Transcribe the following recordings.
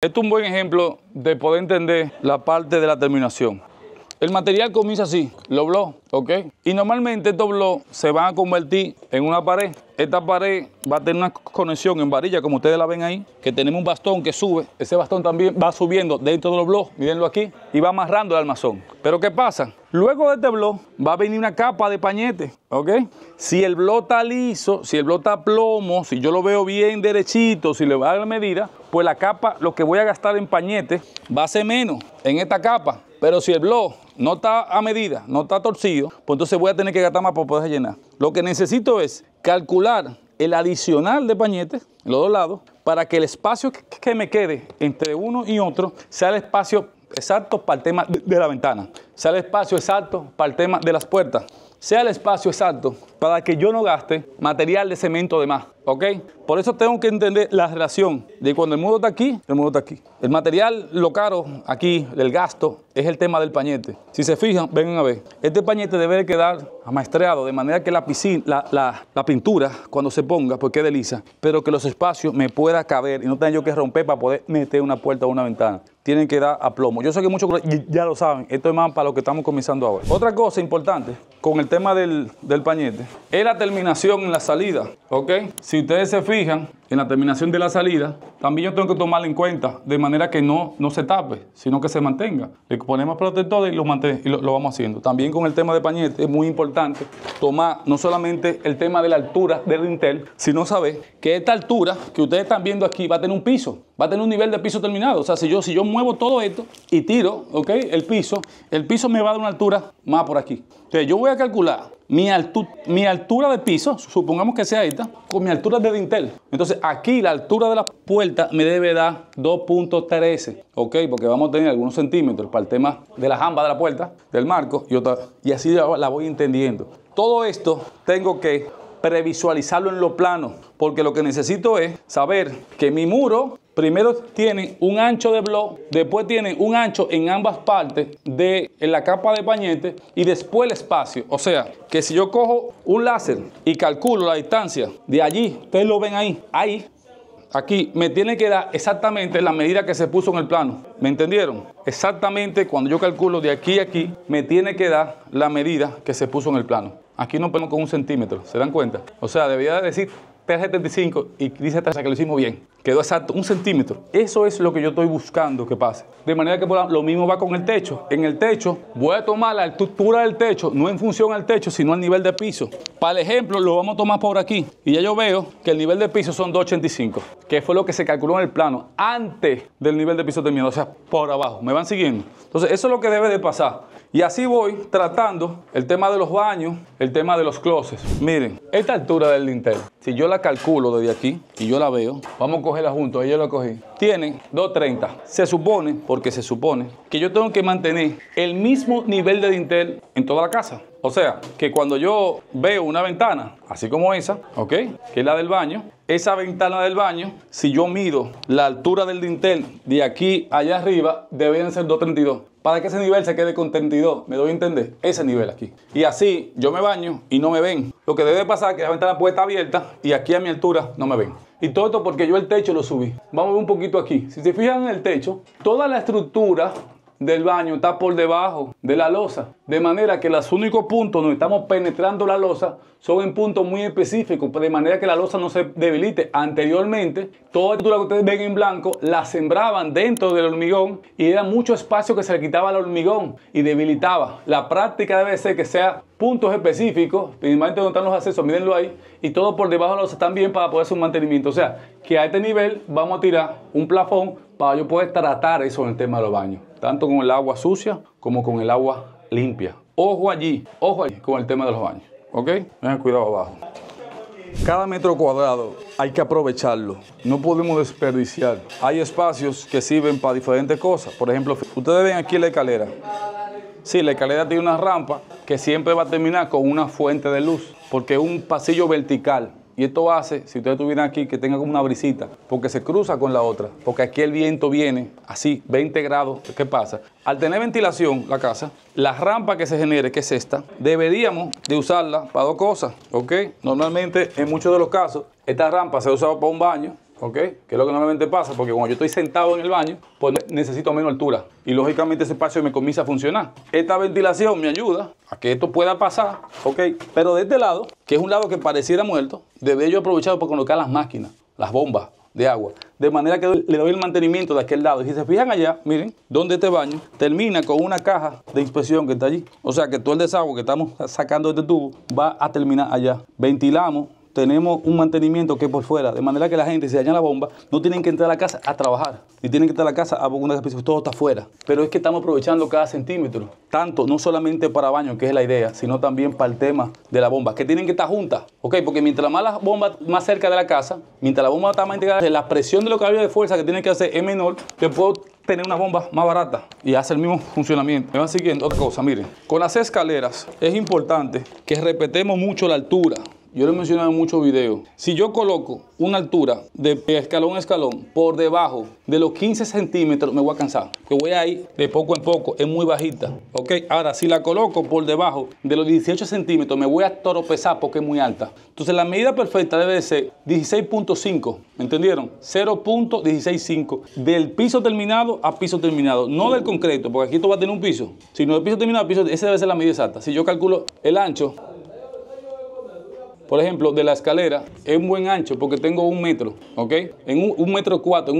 Esto es un buen ejemplo de poder entender la parte de la terminación. El material comienza así, los blogs, ¿ok? Y normalmente estos blogs se van a convertir en una pared. Esta pared va a tener una conexión en varilla, como ustedes la ven ahí, que tenemos un bastón que sube. Ese bastón también va subiendo dentro de los blogs, mírenlo aquí, y va amarrando el armazón. Pero ¿qué pasa? Luego de este blog va a venir una capa de pañete, ¿ok? Si el blog está liso, si el blog está plomo, si yo lo veo bien derechito, si le voy a dar la medida, pues la capa, lo que voy a gastar en pañete va a ser menos en esta capa. Pero si el blog no está a medida, no está torcido, pues entonces voy a tener que gastar más para poder llenar. Lo que necesito es calcular el adicional de pañetes, los dos lados, para que el espacio que me quede entre uno y otro sea el espacio exacto para el tema de la ventana, sea el espacio exacto para el tema de las puertas, sea el espacio exacto para que yo no gaste material de cemento de más, ¿ok? Por eso tengo que entender la relación de cuando el muro está aquí, el muro está aquí. El material, lo caro aquí, el gasto, es el tema del pañete. Si se fijan, vengan a ver, este pañete debe quedar amaestreado de manera que la pintura cuando se ponga, pues quede lisa, pero que los espacios me pueda caber y no tenga yo que romper para poder meter una puerta o una ventana. Tienen que dar a plomo. Yo sé que muchos ya lo saben, esto es más para lo que estamos comenzando ahora. Otra cosa importante con el tema del pañete es la terminación en la salida, ¿ok? Si ustedes se fijan, en la terminación de la salida, también yo tengo que tomarla en cuenta de manera que no se tape, sino que se mantenga. Le ponemos protector y lo vamos haciendo. También con el tema de pañete es muy importante tomar no solamente el tema de la altura del dintel, sino saber que esta altura que ustedes están viendo aquí va a tener un piso, va a tener un nivel de piso terminado. O sea, si yo muevo todo esto y tiro, ¿ok? El piso me va a dar una altura más por aquí. Entonces yo voy a calcular mi altura de piso, supongamos que sea esta, con mi altura de dintel. Entonces aquí la altura de la puerta me debe dar 2.13, ¿ok? Porque vamos a tener algunos centímetros para el tema de la jamba de la puerta, del marco y otra. Y así la voy entendiendo. Todo esto tengo que previsualizarlo en los planos, porque lo que necesito es saber que mi muro primero tiene un ancho de block, después tiene un ancho en ambas partes de la capa de pañete y después el espacio. O sea, que si yo cojo un láser y calculo la distancia de allí, ustedes lo ven ahí, aquí, me tiene que dar exactamente la medida que se puso en el plano. ¿Me entendieron? Exactamente cuando yo calculo de aquí a aquí, me tiene que dar la medida que se puso en el plano. Aquí no ponemos con 1 centímetro, ¿se dan cuenta? O sea, debería decir 3.75 y dice hasta que lo hicimos bien. Quedó exacto, 1 centímetro. Eso es lo que yo estoy buscando que pase. De manera que lo mismo va con el techo. En el techo voy a tomar la altura del techo, no en función al techo, sino al nivel de piso. Para el ejemplo, lo vamos a tomar por aquí. Y ya yo veo que el nivel de piso son 2.85, que fue lo que se calculó en el plano antes del nivel de piso terminado. O sea, por abajo. ¿Me van siguiendo? Entonces, eso es lo que debe de pasar. Y así voy tratando el tema de los baños, el tema de los closets. Miren, esta altura del dintel, si yo la calculo desde aquí y yo la veo, vamos a cogerla juntos, ahí yo la cogí. Tienen 2.30. Se supone, porque se supone, que yo tengo que mantener el mismo nivel de dintel en toda la casa. O sea, que cuando yo veo una ventana, así como esa, ¿ok? Que es la del baño. Esa ventana del baño, si yo mido la altura del dintel de aquí allá arriba, deberían ser 2.32. Para que ese nivel se quede con 32, me doy a entender, ese nivel aquí. Y así yo me baño y no me ven. Lo que debe pasar es que la ventana puede estar abierta y aquí a mi altura no me ven. Y todo esto porque yo el techo lo subí. Vamos a ver un poquito aquí. Si se fijan en el techo, toda la estructura del baño está por debajo de la losa, de manera que los únicos puntos donde estamos penetrando la losa son en puntos muy específicos, de manera que la losa no se debilite. Anteriormente, toda la estructura que ustedes ven en blanco la sembraban dentro del hormigón y era mucho espacio que se le quitaba al hormigón y debilitaba. La práctica debe ser que sea puntos específicos, principalmente donde están los accesos, mírenlo ahí, y todo por debajo de la losa también para poder hacer un mantenimiento. O sea, que a este nivel vamos a tirar un plafón para yo poder tratar eso en el tema de los baños, tanto con el agua sucia como con el agua limpia. Ojo allí con el tema de los baños, ¿ok? Tengan cuidado abajo. Cada metro cuadrado hay que aprovecharlo, no podemos desperdiciar. Hay espacios que sirven para diferentes cosas. Por ejemplo, ustedes ven aquí la escalera. Sí, la escalera tiene una rampa que siempre va a terminar con una fuente de luz, porque es un pasillo vertical. Y esto hace, si ustedes estuvieran aquí, que tenga como una brisita, porque se cruza con la otra, porque aquí el viento viene así, 20 grados. ¿Qué pasa? Al tener ventilación la casa, la rampa que se genere, que es esta, deberíamos de usarla para 2 cosas, ¿ok? Normalmente, en muchos de los casos, esta rampa se usa para un baño, ¿ok? Que es lo que normalmente pasa, porque cuando yo estoy sentado en el baño, pues necesito menos altura y lógicamente ese espacio me comienza a funcionar. Esta ventilación me ayuda a que esto pueda pasar, ¿ok? Pero de este lado, que es un lado que pareciera muerto, debe yo aprovechar para colocar las máquinas, las bombas de agua, de manera que le doy el mantenimiento de aquel lado. Y si se fijan allá, miren, donde este baño termina con una caja de inspección que está allí. O sea que todo el desagüe que estamos sacando de este tubo va a terminar allá. Ventilamos, tenemos un mantenimiento que es por fuera, de manera que la gente, si daña la bomba, no tienen que entrar a la casa a trabajar, ni tienen que entrar a la casa a una especie, todo está afuera. Pero es que estamos aprovechando cada centímetro, tanto no solamente para baño, que es la idea, sino también para el tema de la bomba, que tienen que estar juntas, ¿ok? Porque mientras más la bomba más cerca de la casa, mientras la bomba está más integrada, la presión de los caballos de fuerza que tienen que hacer es menor, yo puedo tener una bomba más barata y hace el mismo funcionamiento. Me van siguiendo. Otra cosa, miren, con las escaleras es importante que respetemos mucho la altura. Yo lo he mencionado en muchos videos. Si yo coloco una altura de escalón a escalón por debajo de los 15 centímetros, me voy a cansar, que voy a ir de poco en poco, es muy bajita, ¿ok? Ahora, si la coloco por debajo de los 18 centímetros, me voy a tropezar porque es muy alta. Entonces, la medida perfecta debe de ser 16.5, ¿me entendieron? 0.165 del piso terminado a piso terminado, no del concreto, porque aquí esto va a tener un piso, sino del piso terminado a piso, esa debe ser la medida exacta. Si yo calculo el ancho, por ejemplo, de la escalera, es un buen ancho porque tengo 1 metro, ¿ok? En 1,4 metros, en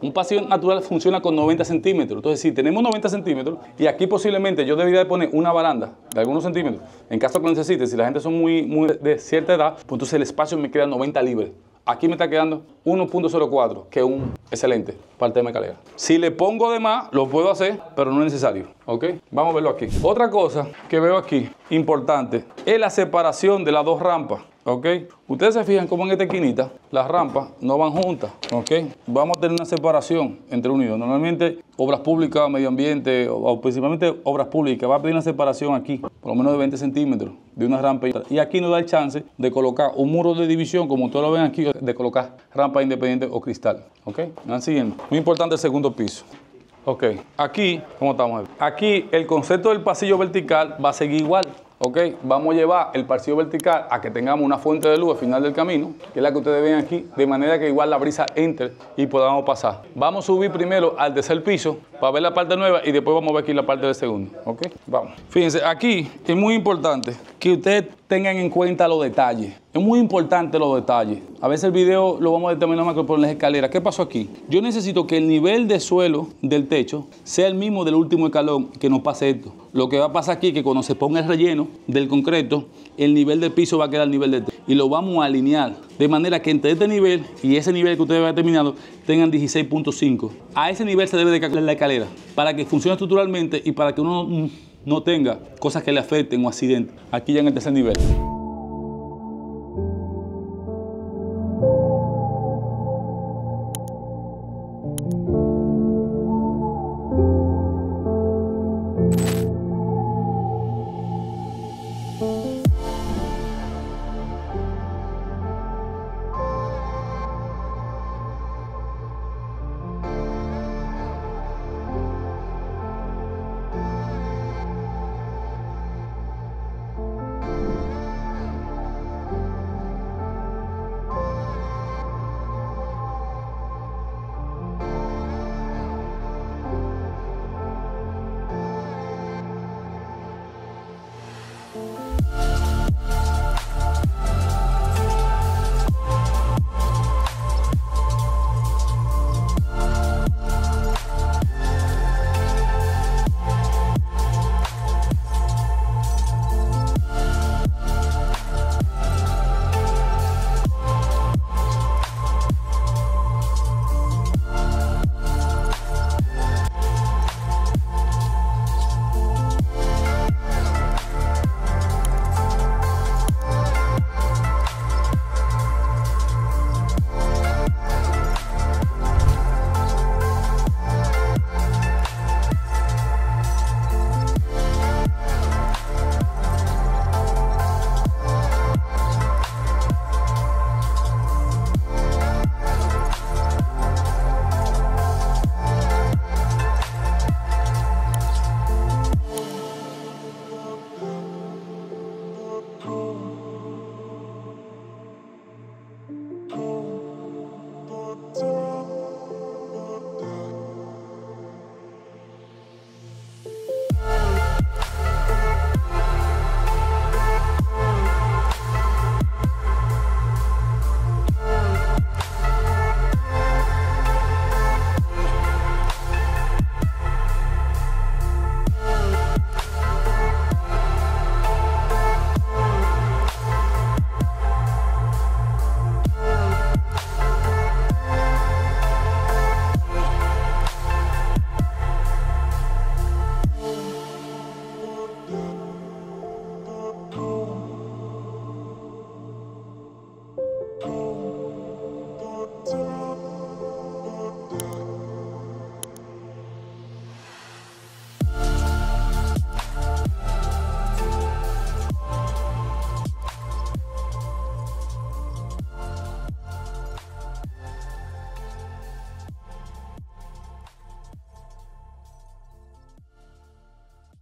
un pasillo natural funciona con 90 centímetros. Entonces, si tenemos 90 centímetros, y aquí posiblemente yo debería de poner una baranda de algunos centímetros, en caso que lo necesite, si la gente son muy de cierta edad, pues entonces el espacio me queda 90 libres. Aquí me está quedando 1.04, que es un excelente para el tema de escalera. Si le pongo de más, lo puedo hacer, pero no es necesario, ¿ok? Vamos a verlo aquí. Otra cosa que veo aquí, importante, es la separación de las dos rampas, ¿ok? Ustedes se fijan cómo en esta esquinita las rampas no van juntas, ¿ok? Vamos a tener una separación entre unidos. Normalmente obras públicas, medio ambiente, o principalmente obras públicas, va a pedir una separación aquí, por lo menos de 20 centímetros de una rampa. Y aquí nos da el chance de colocar un muro de división, como ustedes lo ven aquí, de colocar rampa independiente o cristal, ¿ok? Van siguiendo. Muy importante el segundo piso. Ok, aquí, ¿cómo estamos? Aquí el concepto del pasillo vertical va a seguir igual. Ok, vamos a llevar el pasillo vertical a que tengamos una fuente de luz al final del camino, que es la que ustedes ven aquí, de manera que igual la brisa entre y podamos pasar. Vamos a subir primero al tercer piso para ver la parte nueva y después vamos a ver aquí la parte del segundo. Ok, vamos. Fíjense, aquí es muy importante que ustedes tengan en cuenta los detalles. Es muy importante los detalles. A veces el video lo vamos a determinar más que por las escaleras. ¿Qué pasó aquí? Yo necesito que el nivel de suelo del techo sea el mismo del último escalón, que no pase esto. Lo que va a pasar aquí es que cuando se ponga el relleno del concreto, el nivel del piso va a quedar al nivel del techo. Y lo vamos a alinear de manera que entre este nivel y ese nivel que ustedes han determinado tengan 16.5. A ese nivel se debe de calcular la escalera para que funcione estructuralmente y para que uno no tenga cosas que le afecten o accidentes. Aquí ya en el tercer nivel.